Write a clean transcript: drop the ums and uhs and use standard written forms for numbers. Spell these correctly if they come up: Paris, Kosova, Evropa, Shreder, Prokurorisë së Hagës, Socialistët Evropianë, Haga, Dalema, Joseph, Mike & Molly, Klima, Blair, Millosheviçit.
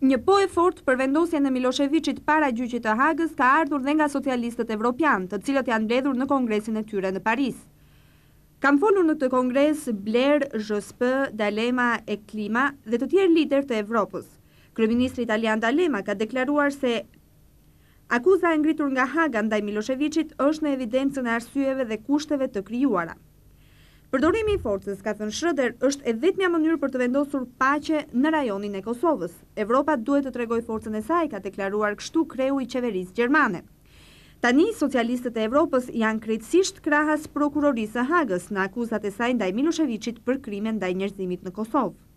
Një po e fort për vendosjen e Millosheviçit para Gjyqit të Hagës ka ardhur dhe nga Socialistët Evropianë, të cilët janë mbledhur në kongresin e tyre në Paris. Kanë folur në këtë kongres Blair, Joseph, Dalema e Klima dhe të tjerë lider të Evropës. Kryeministri italian Dalema ka deklaruar se akuza e ngritur nga Haga ndaj Millosheviçit është në evidencën e arsyeve dhe kushteve të krijuara. Përdorimi i forcës, ka thënë Shreder, është e vetmja mënyrë për të vendosur paqe në rajonin e Kosovës. Evropa duhet të tregojë forcën e saj, ka deklaruar kështu kreu i qeverisë gjermane. Tani, socialistët e Evropës janë krejtësisht krahas Prokurorisë së Hagës në akuzat e saj ndaj Millosheviçit për krimen ndaj njerëzimit në Kosovë.